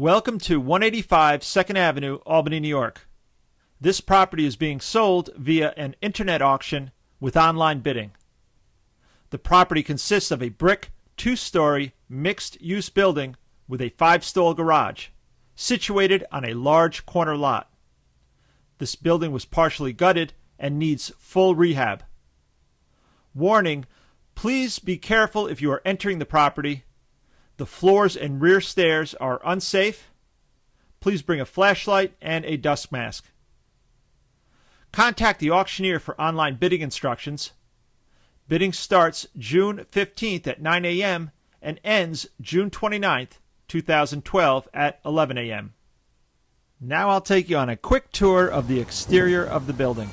Welcome to 185 2nd Avenue, Albany, New York. This property is being sold via an internet auction with online bidding. The property consists of a brick, 2-story, mixed-use building with a 5-stall garage, situated on a large corner lot. This building was partially gutted and needs full rehab. Warning, please be careful if you are entering the property. The floors and rear stairs are unsafe. Please bring a flashlight and a dust mask. Contact the auctioneer for online bidding instructions. Bidding starts June 15th at 9 a.m. and ends June 29th, 2012 at 11 a.m. Now I'll take you on a quick tour of the exterior of the building.